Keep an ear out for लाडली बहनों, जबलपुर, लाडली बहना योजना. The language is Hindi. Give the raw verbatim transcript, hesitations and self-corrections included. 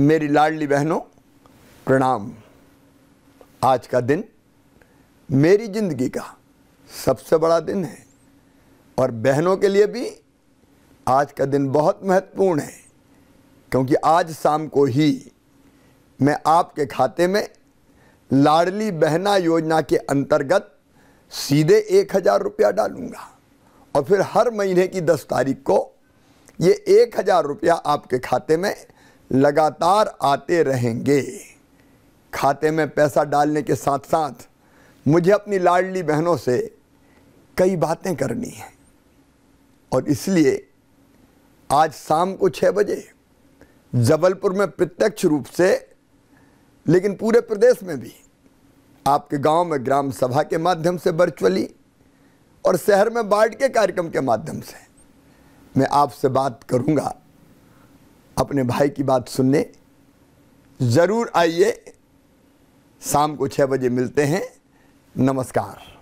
मेरी लाडली बहनों, प्रणाम। आज का दिन मेरी ज़िंदगी का सबसे बड़ा दिन है और बहनों के लिए भी आज का दिन बहुत महत्वपूर्ण है, क्योंकि आज शाम को ही मैं आपके खाते में लाडली बहना योजना के अंतर्गत सीधे एक हज़ार रुपया डालूँगा और फिर हर महीने की दस तारीख को ये एक हज़ार रुपया आपके खाते में लगातार आते रहेंगे। खाते में पैसा डालने के साथ साथ मुझे अपनी लाडली बहनों से कई बातें करनी हैं और इसलिए आज शाम को छः बजे जबलपुर में प्रत्यक्ष रूप से, लेकिन पूरे प्रदेश में भी आपके गांव में ग्राम सभा के माध्यम से वर्चुअली और शहर में वार्ड के कार्यक्रम के माध्यम से मैं आपसे बात करूंगा। अपने भाई की बात सुनने ज़रूर आइए। शाम को छः बजे मिलते हैं। नमस्कार।